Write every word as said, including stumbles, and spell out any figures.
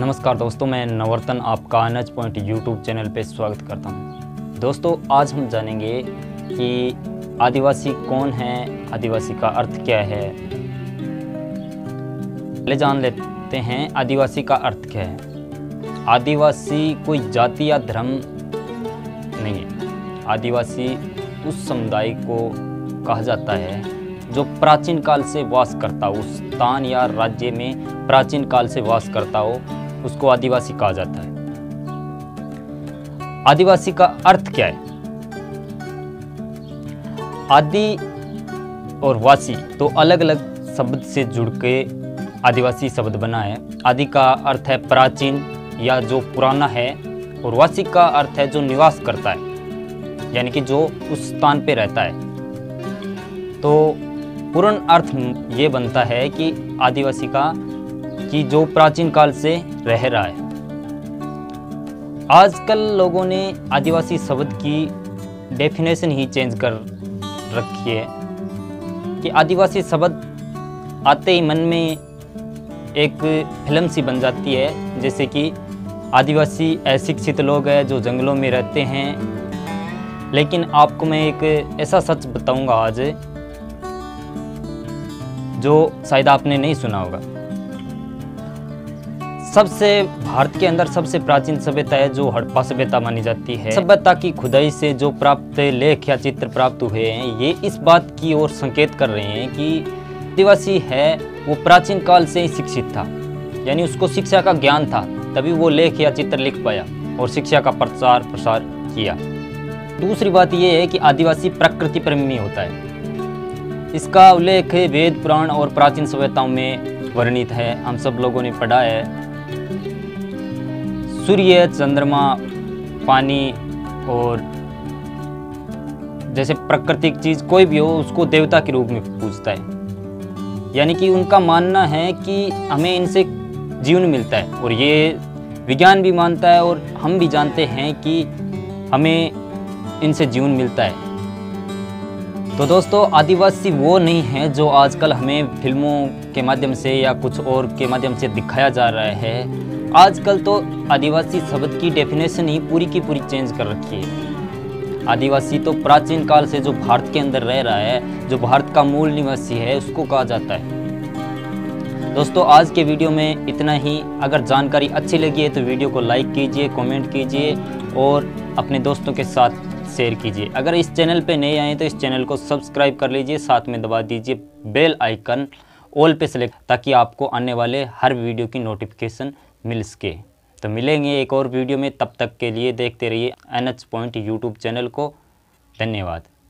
नमस्कार दोस्तों, मैं नवरतन आपका नच पॉइंट यूट्यूब चैनल पे स्वागत करता हूं। दोस्तों, आज हम जानेंगे कि आदिवासी कौन है, आदिवासी का अर्थ क्या है। पहले जान लेते हैं आदिवासी का अर्थ क्या है। आदिवासी कोई जाति या धर्म नहीं है। आदिवासी उस समुदाय को कहा जाता है जो प्राचीन काल से वास करता हो, उस स्थान या राज्य में प्राचीन काल से वास करता हो, उसको आदिवासी कहा जाता है। आदिवासी का अर्थ क्या है? आदि और वासी तो अलग अलग शब्द से जुड़ के आदिवासी शब्द बना है। आदि का अर्थ है प्राचीन या जो पुराना है, और वासी का अर्थ है जो निवास करता है, यानी कि जो उस स्थान पे रहता है। तो पूर्ण अर्थ ये बनता है कि आदिवासी का कि जो प्राचीन काल से रह रहा है। आजकल लोगों ने आदिवासी शब्द की डेफिनेशन ही चेंज कर रखी है कि आदिवासी शब्द आते ही मन में एक फिल्म सी बन जाती है, जैसे कि आदिवासी अशिक्षित लोग हैं जो जंगलों में रहते हैं। लेकिन आपको मैं एक ऐसा सच बताऊंगा आज जो शायद आपने नहीं सुना होगा। सबसे भारत के अंदर सबसे प्राचीन सभ्यता है जो हड़प्पा सभ्यता मानी जाती है। सभ्यता की खुदाई से जो प्राप्त लेख या चित्र प्राप्त हुए हैं, ये इस बात की ओर संकेत कर रहे हैं कि आदिवासी है वो प्राचीन काल से ही शिक्षित था, यानी उसको शिक्षा का ज्ञान था, तभी वो लेख या चित्र लिख पाया और शिक्षा का प्रचार प्रसार किया। दूसरी बात ये है कि आदिवासी प्रकृति प्रेमी होता है। इसका उल्लेख वेद, पुराण और प्राचीन सभ्यताओं में वर्णित है। हम सब लोगों ने पढ़ा है। सूर्य, चंद्रमा, पानी और जैसे प्राकृतिक चीज कोई भी हो, उसको देवता के रूप में पूजता है, यानी कि उनका मानना है कि हमें इनसे जीवन मिलता है। और ये विज्ञान भी मानता है और हम भी जानते हैं कि हमें इनसे जीवन मिलता है। तो दोस्तों, आदिवासी वो नहीं है जो आजकल हमें फिल्मों के माध्यम से या कुछ और के माध्यम से दिखाया जा रहा है। आजकल तो आदिवासी शब्द की डेफिनेशन ही पूरी की पूरी चेंज कर रखी है। आदिवासी तो प्राचीन काल से जो भारत के अंदर रह रहा है, जो भारत का मूल निवासी है, उसको कहा जाता है। दोस्तों, आज के वीडियो में इतना ही। अगर जानकारी अच्छी लगी है तो वीडियो को लाइक कीजिए, कॉमेंट कीजिए और अपने दोस्तों के साथ शेयर कीजिए। अगर इस चैनल पे नए आए तो इस चैनल को सब्सक्राइब कर लीजिए, साथ में दबा दीजिए बेल आइकन ऑल पे सेलेक्ट, ताकि आपको आने वाले हर वीडियो की नोटिफिकेशन मिल सके। तो मिलेंगे एक और वीडियो में, तब तक के लिए देखते रहिए N H point YouTube channel को। धन्यवाद।